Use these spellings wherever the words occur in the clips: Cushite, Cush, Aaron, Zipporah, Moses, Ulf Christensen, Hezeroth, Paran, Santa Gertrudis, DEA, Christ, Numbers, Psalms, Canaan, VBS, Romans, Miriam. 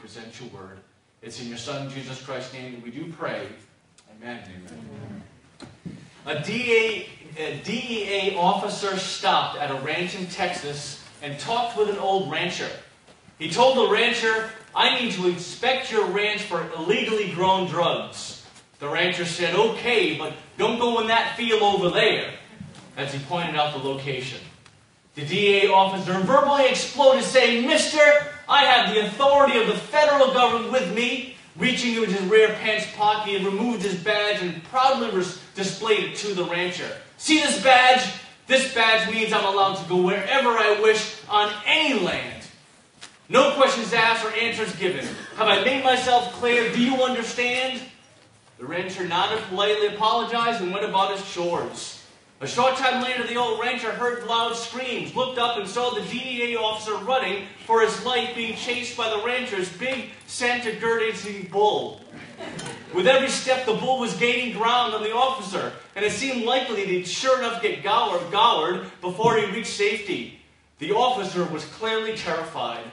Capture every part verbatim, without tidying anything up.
present your word. It's in your Son, Jesus Christ's name, that we do pray. Amen. Amen. Amen. A D E A, a D E A officer stopped at a ranch in Texas and talked with an old rancher. He told the rancher, "I need to inspect your ranch for illegally grown drugs." The rancher said, "Okay, but don't go in that field over there," as he pointed out the location. The D E A officer verbally exploded, saying, "Mister, I have the authority of the federal government with me." Reaching into his rear pants pocket, he removed his badge and proudly displayed it to the rancher. "See this badge? This badge means I'm allowed to go wherever I wish on any land. No questions asked or answers given. Have I made myself clear? Do you understand?" The rancher nodded, politely apologized, and went about his chores. A short time later, the old rancher heard loud screams, looked up, and saw the D E A officer running for his life, being chased by the rancher's big Santa Gertrudis bull. With every step, the bull was gaining ground on the officer, and it seemed likely that he'd sure enough get gouged before he reached safety. The officer was clearly terrified.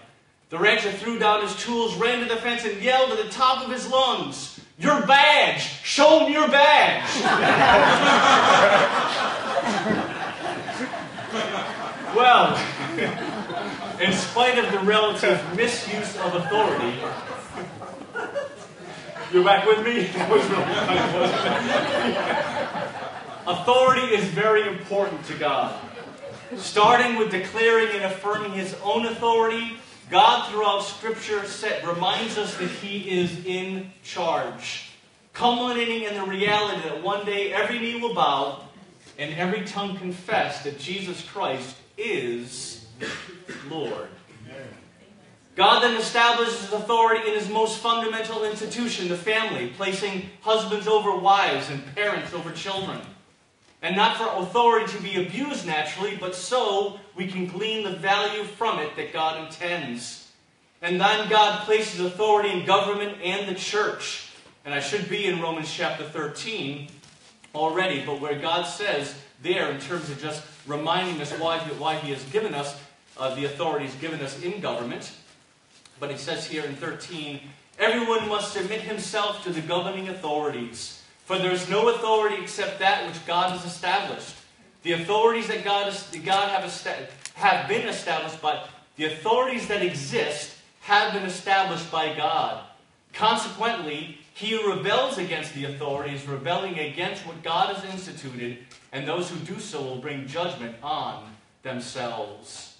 The rancher threw down his tools, ran to the fence, and yelled at the top of his lungs, "Your badge! Show him your badge!" Well, in spite of the relative misuse of authority, you're back with me? Authority is very important to God. Starting with declaring and affirming his own authority, God throughout Scripture set, reminds us that he is in charge, culminating in the reality that one day every knee will bow and every tongue confess that Jesus Christ is Lord. Amen. God then establishes his authority in his most fundamental institution, the family, placing husbands over wives and parents over children. And not for authority to be abused naturally, but so we can glean the value from it that God intends. And then God places authority in government and the church. And I should be in Romans chapter thirteen already, but where God says there, in terms of just reminding us why, why he has given us uh, the authority he's given us in government. But he says here in thirteen, "Everyone must submit himself to the governing authorities, for there is no authority except that which God has established." The authorities that God, is, that God have, have been established by, the authorities that exist have been established by God. Consequently, he who rebels against the authorities, rebelling against what God has instituted, and those who do so will bring judgment on themselves.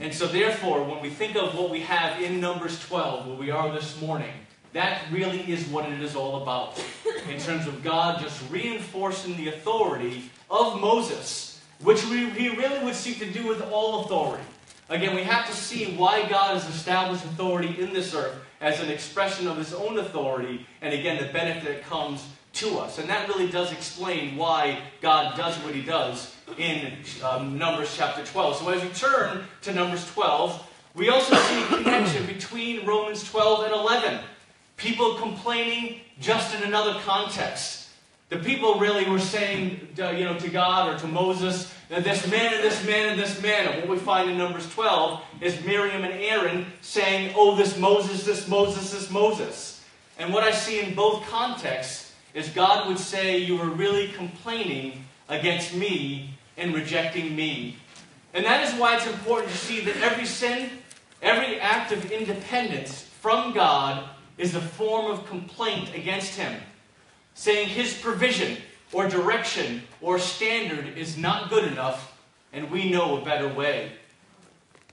And so therefore, when we think of what we have in Numbers twelve, where we are this morning, that really is what it is all about, in terms of God just reinforcing the authority of Moses, which we, he really would seek to do with all authority. Again, we have to see why God has established authority in this earth as an expression of his own authority, and again, the benefit that comes to us. And that really does explain why God does what he does in um, Numbers chapter twelve. So as we turn to Numbers twelve, we also see a connection between Romans twelve and eleven. People complaining just in another context. The people really were saying uh, you know, to God or to Moses, that this man and this man and this man. And what we find in Numbers twelve is Miriam and Aaron saying, "Oh, this Moses, this Moses, this Moses." And what I see in both contexts is God would say, "You were really complaining against me and rejecting me." And that is why it's important to see that every sin, every act of independence from God is a form of complaint against him. Saying his provision, or direction, or standard is not good enough, and we know a better way.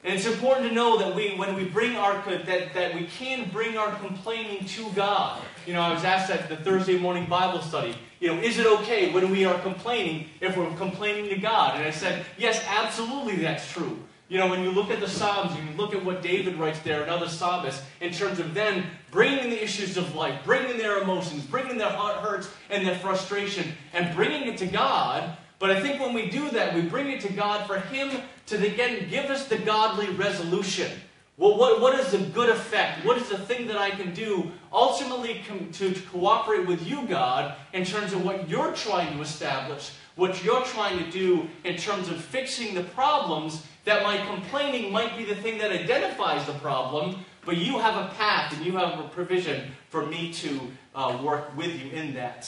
And it's important to know that we, when we bring our, that, that we can bring our complaining to God. You know, I was asked at the Thursday morning Bible study, you know, is it okay when we are complaining, if we're complaining to God? And I said, yes, absolutely that's true. You know, when you look at the Psalms, you look at what David writes there and other psalmists in terms of them bringing the issues of life, bringing their emotions, bringing their heart hurts and their frustration, and bringing it to God. But I think when we do that, we bring it to God for him to, again, give us the godly resolution. Well, what, what is the good effect? What is the thing that I can do ultimately to, to cooperate with you, God, in terms of what you're trying to establish? what you're trying to do in terms of fixing the problems, that my complaining might be the thing that identifies the problem, but you have a path and you have a provision for me to uh, work with you in that.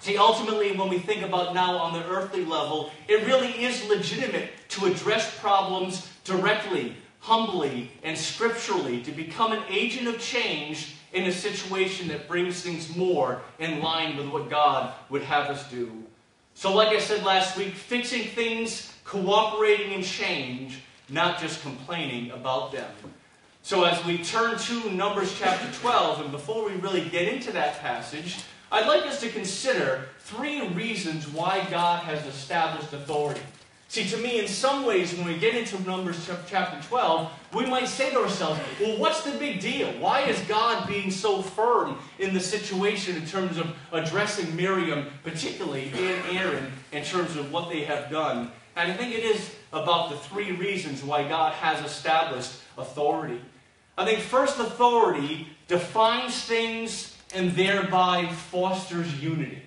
See, ultimately, when we think about now on the earthly level, it really is legitimate to address problems directly, humbly, and scripturally, to become an agent of change in a situation that brings things more in line with what God would have us do. So like I said last week, fixing things, cooperating in change, not just complaining about them. So as we turn to Numbers chapter twelve, and before we really get into that passage, I'd like us to consider three reasons why God has established authority. See, to me, in some ways, when we get into Numbers chapter twelve, we might say to ourselves, well, what's the big deal? Why is God being so firm in the situation in terms of addressing Miriam, particularly, and Aaron, in terms of what they have done? And I think it is about the three reasons why God has established authority. I think first, authority defines things and thereby fosters unity.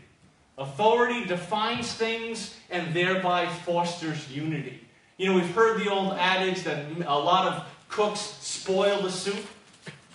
Authority defines things and thereby fosters unity. You know, we've heard the old adage that a lot of cooks spoil the soup.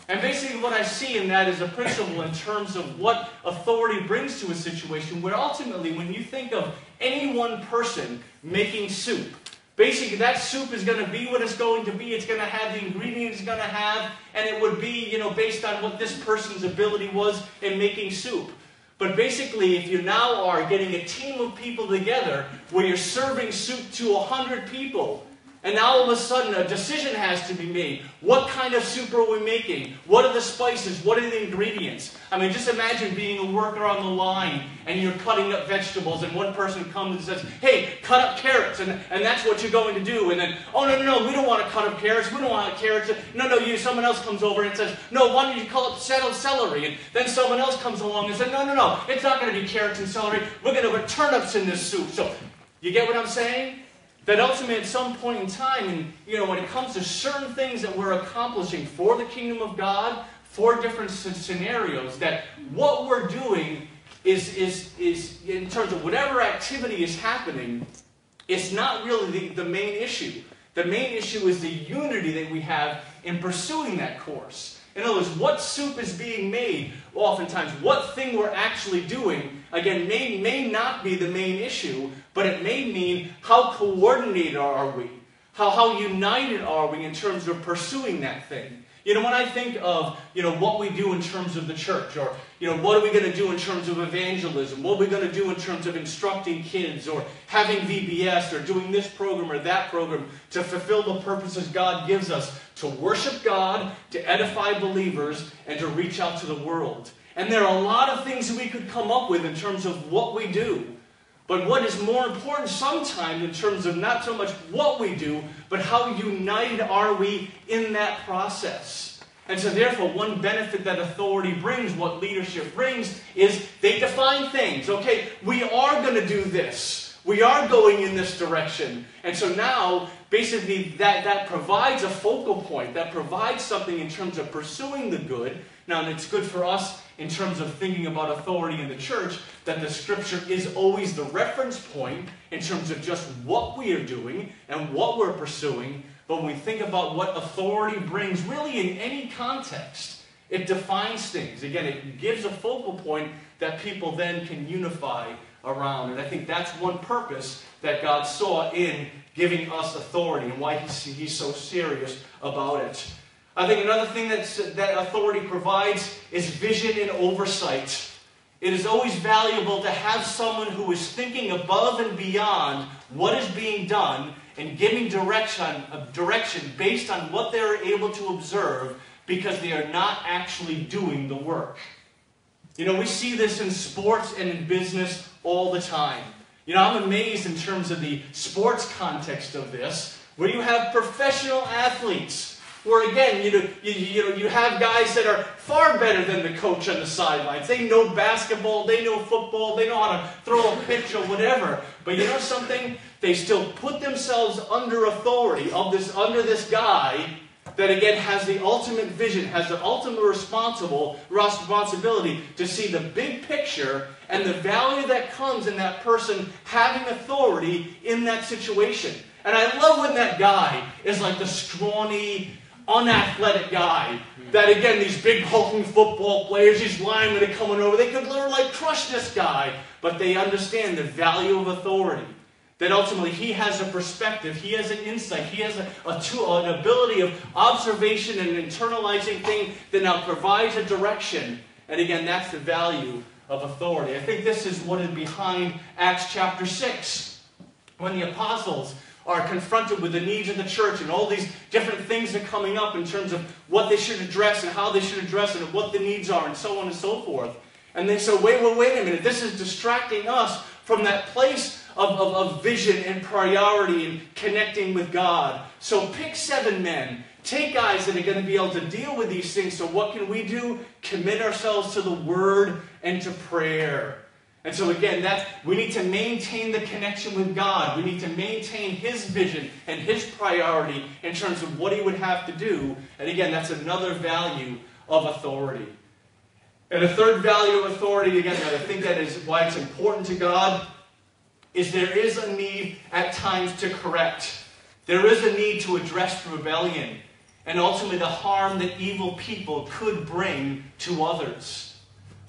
And basically what I see in that is a principle in terms of what authority brings to a situation, where ultimately when you think of any one person making soup, basically that soup is going to be what it's going to be. It's going to have the ingredients it's going to have, and it would be, you know, based on what this person's ability was in making soup. But basically, if you now are getting a team of people together where you're serving soup to a hundred people, and now all of a sudden a decision has to be made. What kind of soup are we making? What are the spices? What are the ingredients? I mean, just imagine being a worker on the line and you're cutting up vegetables, and one person comes and says, hey, cut up carrots, and, and that's what you're going to do. And then, oh, no, no, no, we don't want to cut up carrots. We don't want carrots. No, no, you. Someone else comes over and says, no, why don't you cut up celery? And then someone else comes along and says, no, no, no, it's not going to be carrots and celery. We're going to put turnips in this soup. So, you get what I'm saying? That ultimately at some point in time, and you know, when it comes to certain things that we're accomplishing for the kingdom of God, for different scenarios, that what we're doing is, is, is in terms of whatever activity is happening, it's not really the, the main issue. The main issue is the unity that we have in pursuing that course. In other words, what soup is being made, oftentimes, what thing we're actually doing, again, may, may not be the main issue, but it may mean how coordinated are we? How, how united are we in terms of pursuing that thing? You know, when I think of, you know, what we do in terms of the church, or, you know, what are we going to do in terms of evangelism? What are we going to do in terms of instructing kids, or having V B S, or doing this program or that program to fulfill the purposes God gives us, to worship God, to edify believers, and to reach out to the world. And there are a lot of things we could come up with in terms of what we do. But what is more important sometimes in terms of not so much what we do, but how united are we in that process? And so therefore, one benefit that authority brings, what leadership brings, is they define things. Okay, we are going to do this. We are going in this direction. And so now, basically, that, that provides a focal point. That provides something in terms of pursuing the good. Now, and it's good for us in terms of thinking about authority in the church, that the scripture is always the reference point in terms of just what we are doing and what we're pursuing. But when we think about what authority brings, really in any context, it defines things. Again, it gives a focal point that people then can unify around. And I think that's one purpose that God saw in giving us authority, and why he's so serious about it. I think another thing that's, that authority provides is vision and oversight. It is always valuable to have someone who is thinking above and beyond what is being done and giving direction, direction based on what they are able to observe, because they are not actually doing the work. You know, we see this in sports and in business all the time. You know, I'm amazed in terms of the sports context of this, where you have professional athletes, where again, you know, you, you know, you have guys that are far better than the coach on the sidelines. They know basketball, they know football, they know how to throw a pitch or whatever. But you know something? They still put themselves under authority of this, under this guy that again has the ultimate vision, has the ultimate responsible responsibility to see the big picture and the value that comes in that person having authority in that situation. And I love when that guy is like the scrawny, unathletic guy. That again, these big hulking football players, these linemen are coming over, they could literally like crush this guy, but they understand the value of authority. That ultimately he has a perspective, he has an insight, he has a, a tool, an ability of observation and internalizing things that now provides a direction. And again, that's the value of authority. I think this is what is behind Acts chapter six. When the apostles are confronted with the needs of the church and all these different things are coming up in terms of what they should address and how they should address it and what the needs are and so on and so forth. And they say, wait, well, wait a minute, this is distracting us from that place Of, of, of vision and priority and connecting with God. So pick seven men. Take guys that are going to be able to deal with these things. So what can we do? Commit ourselves to the Word and to prayer. And so again, that's, we need to maintain the connection with God. We need to maintain His vision and His priority in terms of what He would have to do. And again, that's another value of authority. And a third value of authority, again, that I think that is why it's important to God, is there is a need at times to correct. There is a need to address rebellion and ultimately the harm that evil people could bring to others.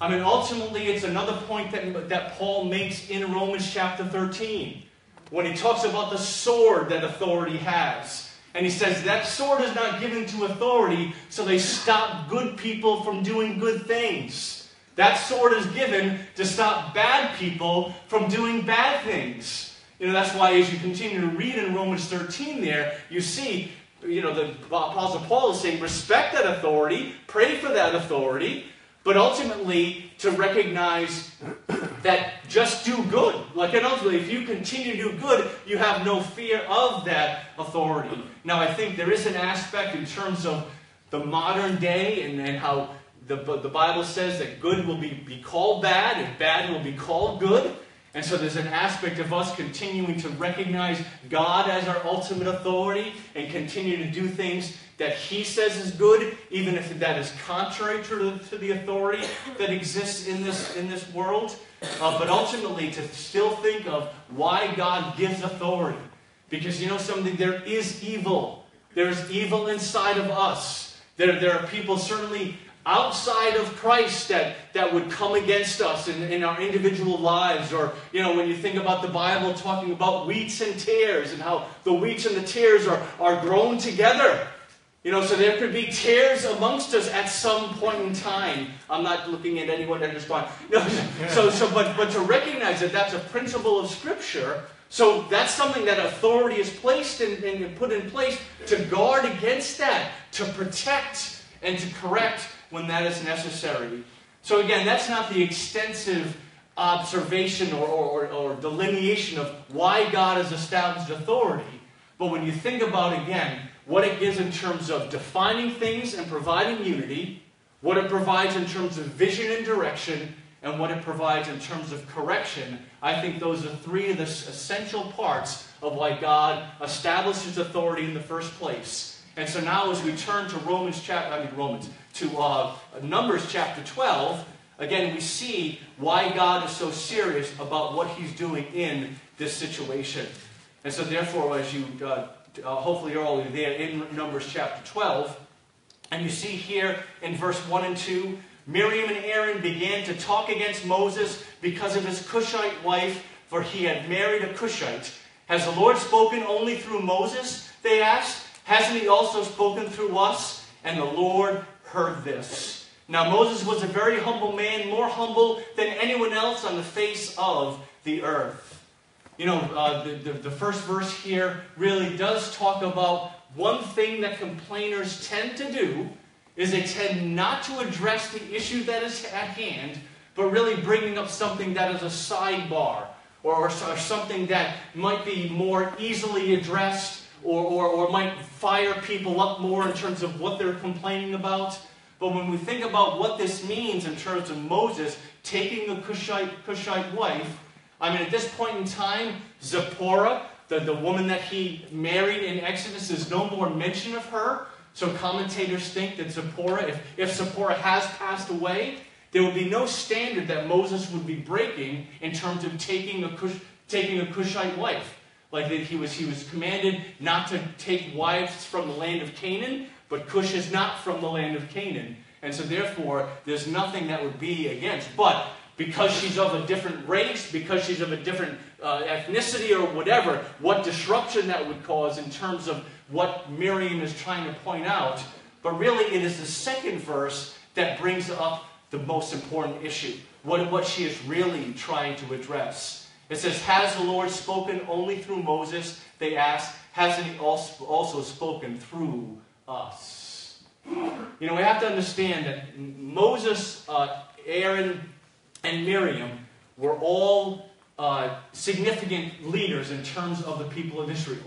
I mean, ultimately, it's another point that, that Paul makes in Romans chapter thirteen when he talks about the sword that authority has. And he says that sword is not given to authority so they stop good people from doing good things. That sword is given to stop bad people from doing bad things. You know, that's why as you continue to read in Romans thirteen there, you see, you know, the Apostle Paul is saying, respect that authority, pray for that authority, but ultimately to recognize that just do good. Like, and ultimately, if you continue to do good, you have no fear of that authority. Now, I think there is an aspect in terms of the modern day and, and how The, the Bible says that good will be, be called bad, and bad will be called good. And so there's an aspect of us continuing to recognize God as our ultimate authority and continue to do things that He says is good, even if that is contrary to, to the authority that exists in this, in this world. Uh, but ultimately, to still think of why God gives authority. Because you know something, there is evil. There is evil inside of us. There, there are people certainly outside of Christ that, that would come against us in, in our individual lives. Or, you know, when you think about the Bible talking about wheats and tares and how the wheats and the tares are, are grown together. You know, so there could be tares amongst us at some point in time. I'm not looking at anyone that responds. No, so, so, but, but to recognize that that's a principle of Scripture. So that's something that authority is placed in, and put in place to guard against that, to protect and to correct when that is necessary. So again, that's not the extensive observation or, or, or delineation of why God has established authority. But when you think about, again, what it gives in terms of defining things and providing unity, what it provides in terms of vision and direction, and what it provides in terms of correction, I think those are three of the essential parts of why God establishes authority in the first place. And so now as we turn to Romans chapter, I mean Romans, to uh, Numbers chapter twelve, again we see why God is so serious about what He's doing in this situation. And so therefore, as you, uh, uh, hopefully you're already there in Numbers chapter twelve, and you see here in verse one and two, Miriam and Aaron began to talk against Moses because of his Cushite wife, for he had married a Cushite. Has the Lord spoken only through Moses? They asked. Hasn't He also spoken through us? And the Lord heard this. Now Moses was a very humble man, more humble than anyone else on the face of the earth. You know, uh, the, the, the first verse here really does talk about one thing that complainers tend to do is they tend not to address the issue that is at hand, but really bringing up something that is a sidebar or, or, or something that might be more easily addressed, Or, or, or might fire people up more in terms of what they're complaining about. But when we think about what this means in terms of Moses taking the Cushite, Cushite wife, I mean, at this point in time, Zipporah, the, the woman that he married in Exodus, there's no more mention of her. So commentators think that Zipporah, if, if Zipporah has passed away, there would be no standard that Moses would be breaking in terms of taking a, Cush, taking a Cushite wife. Like that he was, he was commanded not to take wives from the land of Canaan, but Cush is not from the land of Canaan. And so therefore, there's nothing that would be against. But because she's of a different race, because she's of a different uh, ethnicity or whatever, what disruption that would cause in terms of what Miriam is trying to point out. But really, it is the second verse that brings up the most important issue, what, what she is really trying to address. It says, has the Lord spoken only through Moses? They ask, hasn't he also spoken through us? You know, we have to understand that Moses, uh, Aaron, and Miriam were all uh, significant leaders in terms of the people of Israel.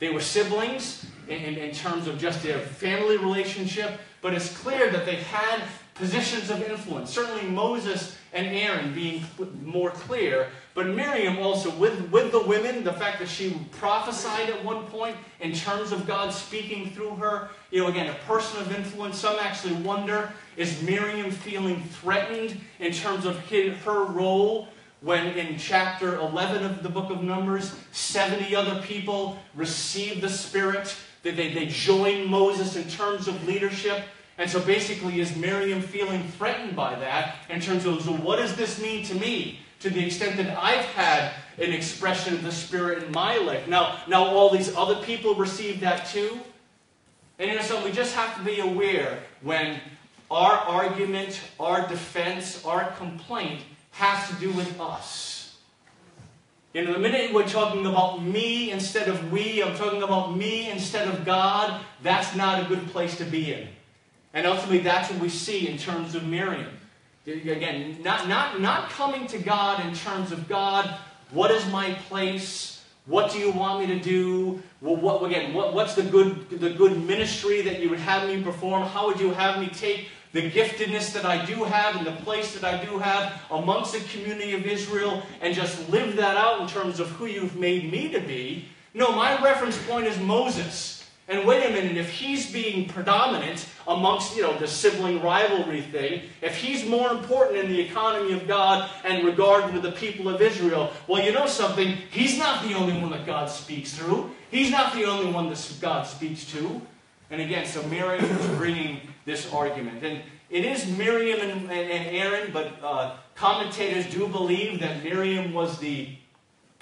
They were siblings in, in, in terms of just their family relationship, but it's clear that they had positions of influence. Certainly Moses and Aaron being more clear, but Miriam also, with, with the women, the fact that she prophesied at one point in terms of God speaking through her, you know, again, a person of influence. Some actually wonder, is Miriam feeling threatened in terms of his, her role when in chapter eleven of the book of Numbers, seventy other people received the Spirit, that they, they joined Moses in terms of leadership. And so basically, is Miriam feeling threatened by that in terms of, so what does this mean to me to the extent that I've had an expression of the Spirit in my life? Now, now all these other people receive that too? And you know, so we just have to be aware when our argument, our defense, our complaint has to do with us. You know, the minute we're talking about me instead of we, I'm talking about me instead of God, that's not a good place to be in. And ultimately, that's what we see in terms of Miriam. Again, not, not, not coming to God in terms of, God, what is my place? What do you want me to do? Well, what, again, what, what's the good, the good ministry that you would have me perform? How would you have me take the giftedness that I do have and the place that I do have amongst the community of Israel and just live that out in terms of who you've made me to be? No, my reference point is Moses. And wait a minute, if he's being predominant amongst, you know, the sibling rivalry thing, if he's more important in the economy of God and regard with the people of Israel, well, you know something, he's not the only one that God speaks through. He's not the only one that God speaks to. And again, so Miriam is bringing this argument. And it is Miriam and, and Aaron, but uh, commentators do believe that Miriam was the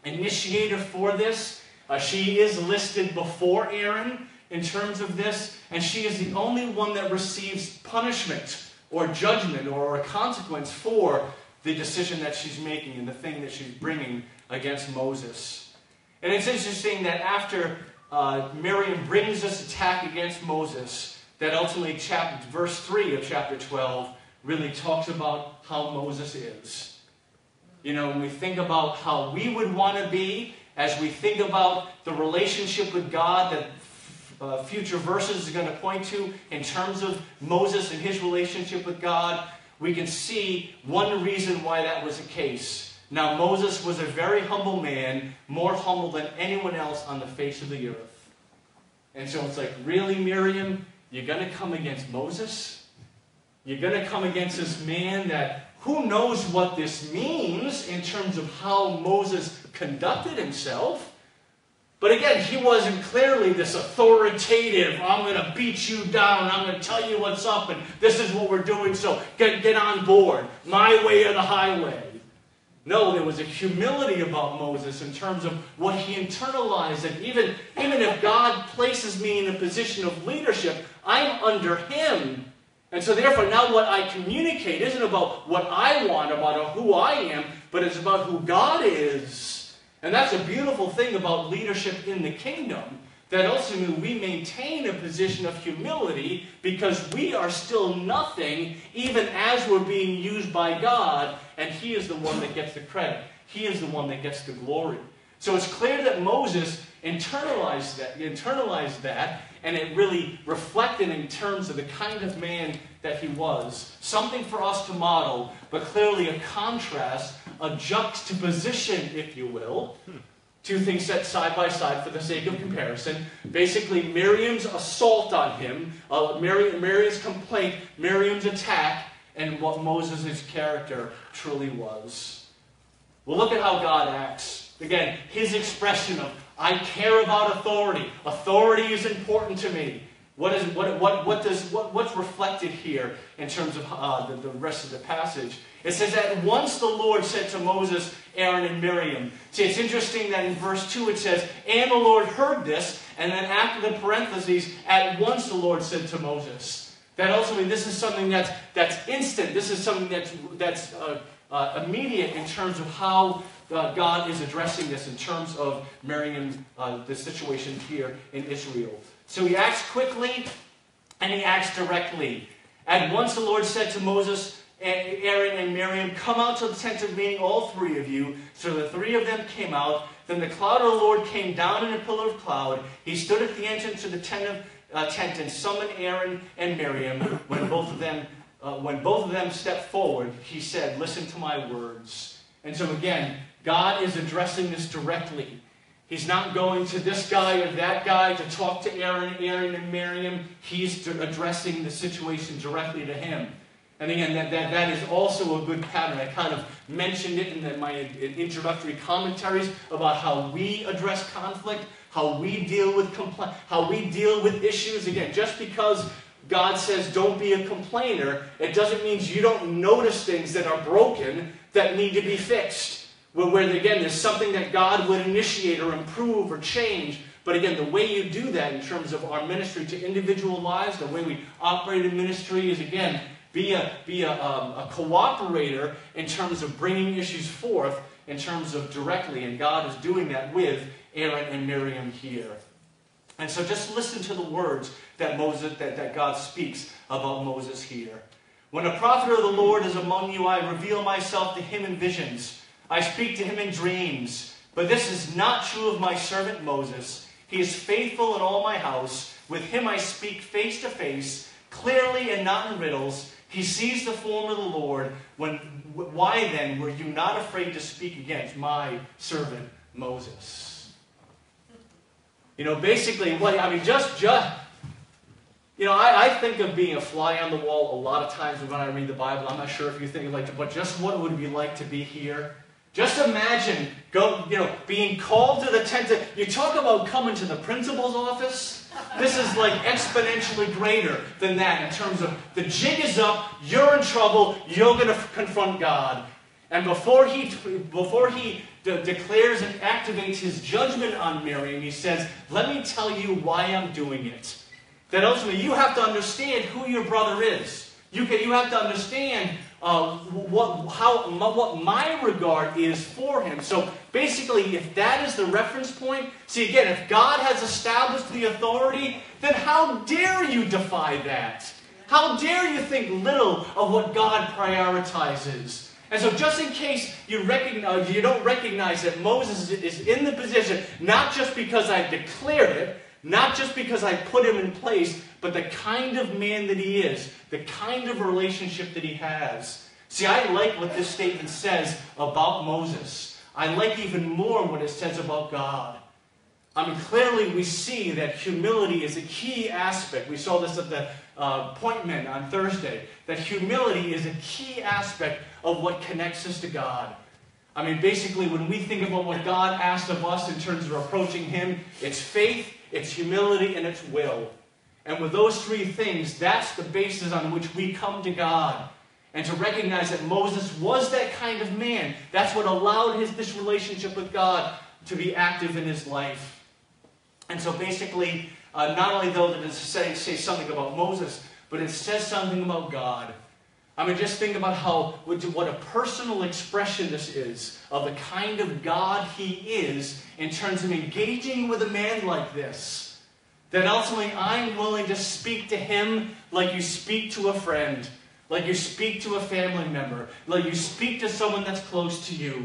initiator for this. Uh, she is listed before Aaron in terms of this, and she is the only one that receives punishment or judgment or a consequence for the decision that she's making and the thing that she's bringing against Moses. And it's interesting that after uh, Miriam brings this attack against Moses, that ultimately chapter, verse three of chapter twelve really talks about how Moses is. You know, when we think about how we would want to be, as we think about the relationship with God that uh, future verses are going to point to in terms of Moses and his relationship with God, we can see one reason why that was the case. Now, Moses was a very humble man, more humble than anyone else on the face of the earth. And so it's like, really, Miriam, you're going to come against Moses? You're going to come against this man that... who knows what this means in terms of how Moses conducted himself? But again, he wasn't clearly this authoritative, I'm going to beat you down, I'm going to tell you what's up, and this is what we're doing, so get, get on board. My way or the highway. No, there was a humility about Moses in terms of what he internalized, that even, even if God places me in a position of leadership, I'm under him. And so therefore, now what I communicate isn't about what I want, about who I am, but it's about who God is. And that's a beautiful thing about leadership in the kingdom, that ultimately we maintain a position of humility because we are still nothing, even as we're being used by God, and he is the one that gets the credit. He is the one that gets the glory. So it's clear that Moses internalized that, internalized that, and it really reflected in terms of the kind of man that he was. Something for us to model, but clearly a contrast, a juxtaposition, if you will, Two things set side by side for the sake of comparison. Basically, Miriam's assault on him, uh, Miriam, Miriam's complaint, Miriam's attack, and what Moses' character truly was. Well, look at how God acts. Again, his expression of, I care about authority. Authority is important to me. What is, what, what, what does, what, what's reflected here in terms of uh, the, the rest of the passage? It says, at once the Lord said to Moses, Aaron, and Miriam. See, it's interesting that in verse two it says, and the Lord heard this, and then after the parentheses, at once the Lord said to Moses. That ultimately, this is something that's, that's instant. This is something that's, that's uh, uh, immediate in terms of how uh, God is addressing this in terms of Miriam, uh, the situation here in Israel. So he acts quickly, and he acts directly. At once the Lord said to Moses, and Aaron, and Miriam, come out to the tent of meeting, all three of you. So the three of them came out. Then the cloud of the Lord came down in a pillar of cloud. He stood at the entrance to the tent, of, uh, tent and summoned Aaron and Miriam. When both of them, uh, when both of them stepped forward, he said, listen to my words. And so again, God is addressing this directly. He's not going to this guy or that guy to talk to Aaron, Aaron and Miriam. He's addressing the situation directly to him. And again, that, that, that is also a good pattern. I kind of mentioned it in the, my in introductory commentaries about how we address conflict, how we deal with compl- how we deal with issues. Again, just because God says don't be a complainer, it doesn't mean you don't notice things that are broken that need to be fixed. Where, where again, there's something that God would initiate or improve or change. But again, the way you do that in terms of our ministry to individual lives, the way we operate in ministry is, again, Be, a, be a, um, a cooperator in terms of bringing issues forth, in terms of directly, and God is doing that with Aaron and Miriam here. And so just listen to the words that, Moses, that, that God speaks about Moses here. When a prophet of the Lord is among you, I reveal myself to him in visions. I speak to him in dreams. But this is not true of my servant Moses. He is faithful in all my house. With him I speak face to face, clearly and not in riddles. He sees the form of the Lord. When, why then were you not afraid to speak against my servant Moses? You know, basically, what I mean, just, just you know, I, I think of being a fly on the wall a lot of times when I read the Bible. I'm not sure if you think of like, but just what it would be like to be here. Just imagine, go, you know, being called to the tent. Of, you talk about coming to the principal's office. This is like exponentially greater than that in terms of the jig is up, you're in trouble, you're going to confront God. And before he, before he de declares and activates his judgment on Miriam, he says, let me tell you why I'm doing it. That ultimately you have to understand who your brother is. You, can, you have to understand Uh, what, how, what my regard is for him. So basically, if that is the reference point, see again, if God has established the authority, then how dare you defy that? How dare you think little of what God prioritizes? And so just in case you, recognize, you don't recognize that Moses is in the position, not just because I declared it, not just because I put him in place, but the kind of man that he is, the kind of relationship that he has. See, I like what this statement says about Moses. I like even more what it says about God. I mean, clearly we see that humility is a key aspect. We saw this at the uh, appointment on Thursday, that humility is a key aspect of what connects us to God. I mean, basically, when we think about what God asked of us in terms of approaching him, it's faith, it's humility, and it's will. And with those three things, that's the basis on which we come to God. And to recognize that Moses was that kind of man. That's what allowed his, this relationship with God to be active in his life. And so basically, uh, not only though does it say, say something about Moses, but it says something about God. I mean, just think about how, what a personal expression this is of the kind of God he is in terms of engaging with a man like this. That ultimately I'm willing to speak to him like you speak to a friend, like you speak to a family member, like you speak to someone that's close to you.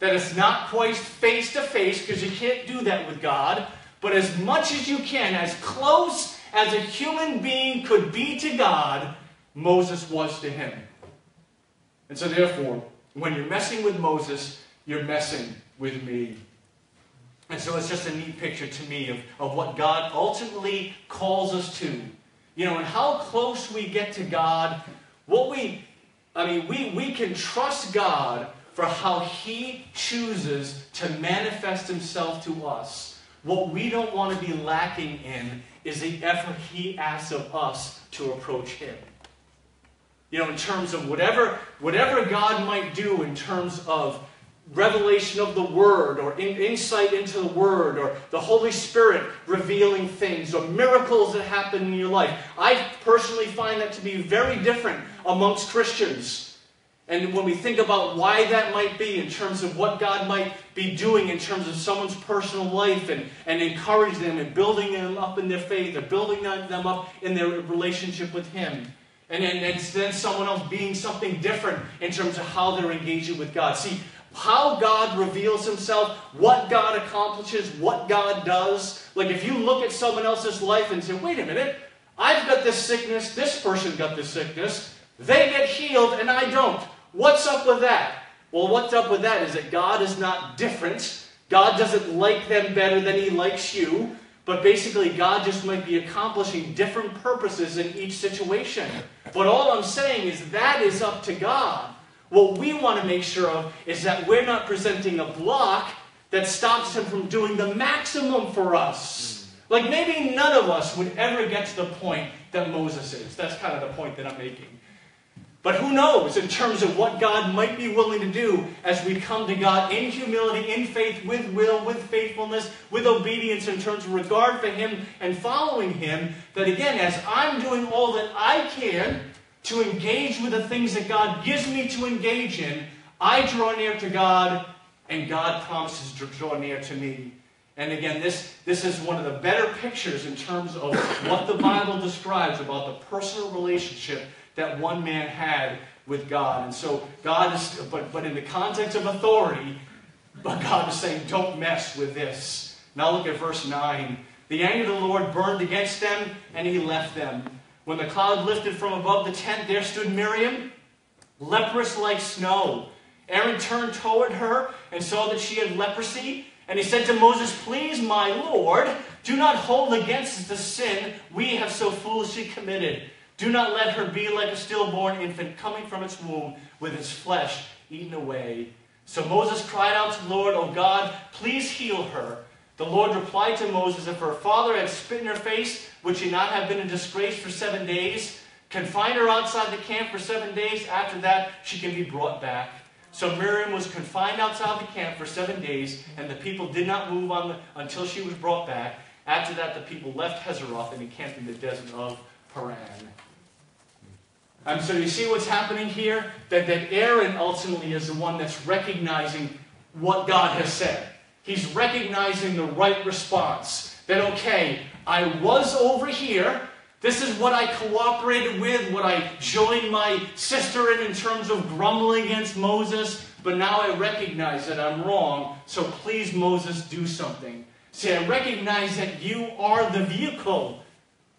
That it's not quite face to face because you can't do that with God, but as much as you can, as close as a human being could be to God, Moses was to him. And so therefore, when you're messing with Moses, you're messing with me. And so it's just a neat picture to me of, of what God ultimately calls us to. You know, and how close we get to God, what we, I mean, we, we can trust God for how He chooses to manifest Himself to us. What we don't want to be lacking in is the effort He asks of us to approach Him. You know, in terms of whatever, whatever God might do in terms of revelation of the Word, or in, insight into the Word, or the Holy Spirit revealing things, or miracles that happen in your life. I personally find that to be very different amongst Christians. And when we think about why that might be in terms of what God might be doing in terms of someone's personal life and, and encourage them and building them up in their faith or building them up in their relationship with Him. And, and, and then someone else being something different in terms of how they're engaging with God. See, how God reveals Himself, what God accomplishes, what God does. Like if you look at someone else's life and say, wait a minute, I've got this sickness, this person got this sickness, they get healed and I don't. What's up with that? Well, what's up with that is that God is not different. God doesn't like them better than He likes you. But basically, God just might be accomplishing different purposes in each situation. But all I'm saying is that is up to God. What we want to make sure of is that we're not presenting a block that stops Him from doing the maximum for us. Like maybe none of us would ever get to the point that Moses is. That's kind of the point that I'm making. But who knows in terms of what God might be willing to do as we come to God in humility, in faith, with will, with faithfulness, with obedience in terms of regard for Him and following Him. That again, as I'm doing all that I can to engage with the things that God gives me to engage in, I draw near to God and God promises to draw near to me. And again, this, this is one of the better pictures in terms of what the Bible describes about the personal relationship that one man had with God. And so God is, but, but in the context of authority, but God is saying, don't mess with this. Now look at verse nine. The anger of the Lord burned against them, and He left them. When the cloud lifted from above the tent, there stood Miriam, leprous like snow. Aaron turned toward her and saw that she had leprosy. And he said to Moses, please, my Lord, do not hold against us the sin we have so foolishly committed. Do not let her be like a stillborn infant coming from its womb with its flesh eaten away. So Moses cried out to the Lord, O God, please heal her. The Lord replied to Moses, if her father had spit in her face, would she not have been in disgrace for seven days? Confine her outside the camp for seven days. After that, she can be brought back. So Miriam was confined outside the camp for seven days, and the people did not move on the, until she was brought back. After that, the people left Hezeroth and encamped in the desert of Paran. Um, so you see what's happening here? That, that Aaron ultimately is the one that's recognizing what God has said. He's recognizing the right response. That, okay, I was over here. This is what I cooperated with, what I joined my sister in in terms of grumbling against Moses. But now I recognize that I'm wrong, so please, Moses, do something. See, I recognize that you are the vehicle.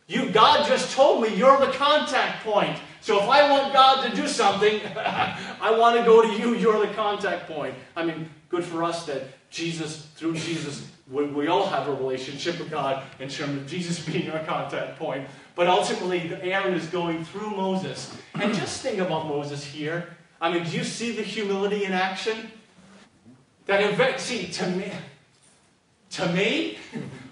You, God just told me you're the contact point. So if I want God to do something, I want to go to you. You're the contact point. I mean, good for us that Jesus, through Jesus, we, we all have a relationship with God in terms of Jesus being our contact point. But ultimately, Aaron is going through Moses. And just think about Moses here. I mean, do you see the humility in action? That event, see, to me, to me,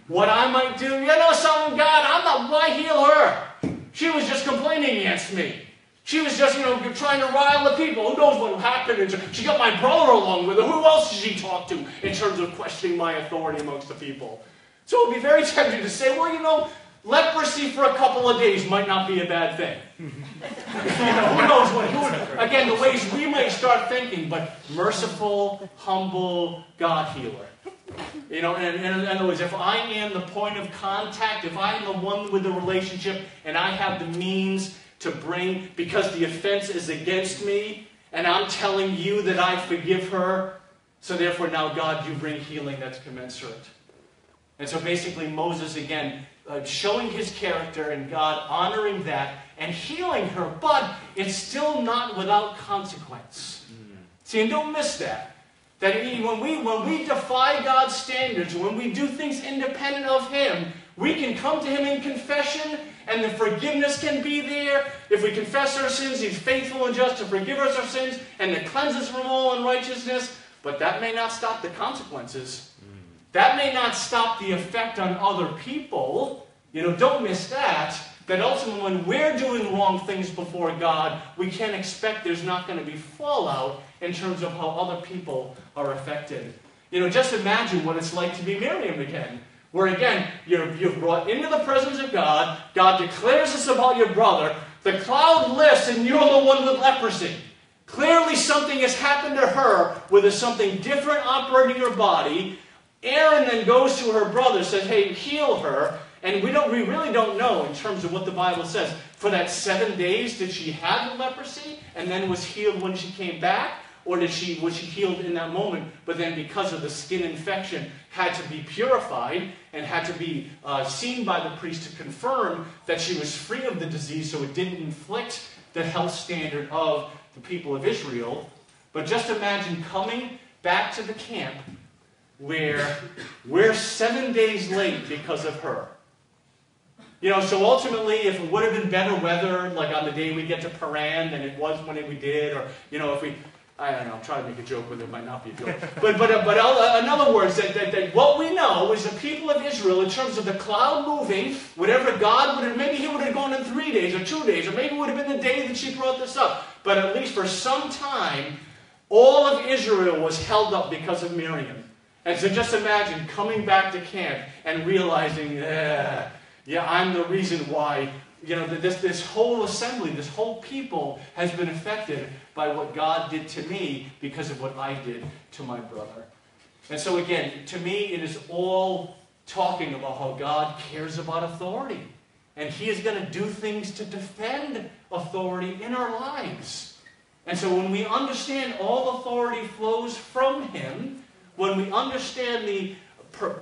what I might do, you know something, God, I'm not, why heal her? She was just complaining against me. She was just, you know, trying to rile the people. Who knows what happened? She got my brother along with her. Who else did she talk to in terms of questioning my authority amongst the people? So it would be very tempting to say, well, you know, leprosy for a couple of days might not be a bad thing. You know, who knows what? Who would, again, the ways we might start thinking, but merciful, humble God healer. You know, and, and in other words, if I am the point of contact, if I am the one with the relationship, and I have the means to bring, because the offense is against me, and I'm telling you that I forgive her, so therefore now, God, you bring healing that's commensurate. And so basically Moses, again, uh, showing his character and God honoring that and healing her, but it's still not without consequence. Mm. See, and don't miss that. That when we, when we defy God's standards, when we do things independent of Him, we can come to Him in confession, and the forgiveness can be there. If we confess our sins, He's faithful and just to forgive us our sins and to cleanse us from all unrighteousness. But that may not stop the consequences. That may not stop the effect on other people. You know, don't miss that. That ultimately when we're doing wrong things before God, we can't expect there's not going to be fallout in terms of how other people are affected. You know, just imagine what it's like to be Miriam again. Where again, you're, you're brought into the presence of God. God declares this about your brother. The cloud lifts and you're the one with leprosy. Clearly something has happened to her where there's something different operating her body. Aaron then goes to her brother, says, hey, heal her. And we, don't, we really don't know in terms of what the Bible says. For that seven days, did she have the leprosy and then was healed when she came back? Or did she, was she healed in that moment, but then because of the skin infection, had to be purified and had to be uh, seen by the priest to confirm that she was free of the disease so it didn't inflict the health standard of the people of Israel? But just imagine coming back to the camp where we're seven days late because of her. You know, so ultimately, if it would have been better weather, like on the day we get to Paran than it was when we did, or, you know, if we, I don't know, I'm trying to make a joke, but it might not be a joke. But, but, but in other words, that, that, that what we know is the people of Israel, in terms of the cloud moving, whatever God would have, maybe he would have gone in three days or two days, or maybe it would have been the day that she brought this up. But at least for some time, all of Israel was held up because of Miriam. And so just imagine coming back to camp and realizing, yeah. Yeah, I'm the reason why, you know, this, this whole assembly, this whole people has been affected by what God did to me because of what I did to my brother. And so again, to me, it is all talking about how God cares about authority. And He is going to do things to defend authority in our lives. And so when we understand all authority flows from Him, when we understand the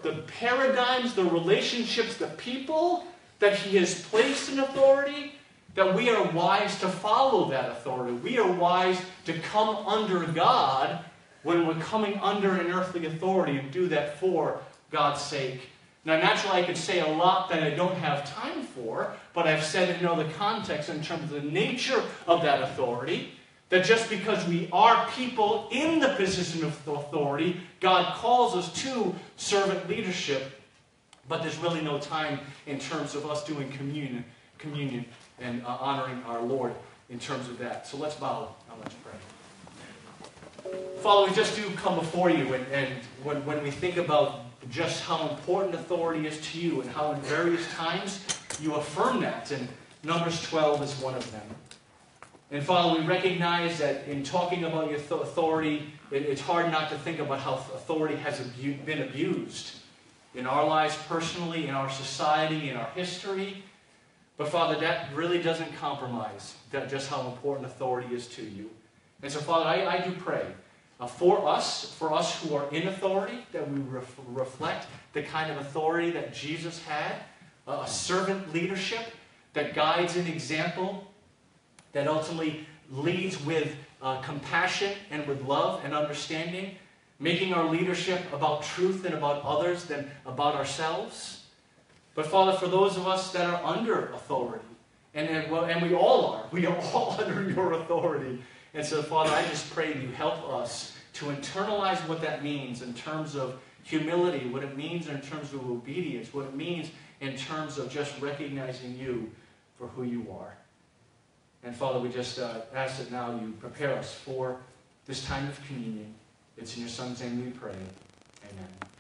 the paradigms, the relationships, the people that He has placed in authority, that we are wise to follow that authority. We are wise to come under God when we're coming under an earthly authority and do that for God's sake. Now, naturally, I could say a lot that I don't have time for, but I've said it in other contexts in terms of the nature of that authority. That just because we are people in the position of authority, God calls us to servant leadership, but there's really no time in terms of us doing communion, communion and uh, honoring our Lord in terms of that. So let's bow and let's pray. Father, we just do come before you, and, and when, when we think about just how important authority is to you and how in various times you affirm that, and Numbers twelve is one of them. And Father, we recognize that in talking about your authority, it, it's hard not to think about how authority has abu- been abused in our lives personally, in our society, in our history. But Father, that really doesn't compromise that just how important authority is to you. And so Father, I, I do pray uh, for us, for us who are in authority, that we ref- reflect the kind of authority that Jesus had, uh, a servant leadership that guides an example, that ultimately leads with uh, compassion and with love and understanding, making our leadership about truth and about others than about ourselves. But Father, for those of us that are under authority, and, and, well, and we all are, we are all under your authority. And so Father, I just pray that you help us to internalize what that means in terms of humility, what it means in terms of obedience, what it means in terms of just recognizing you for who you are. And Father, we just uh, ask that now you prepare us for this time of communion. It's in your Son's name we pray. Amen.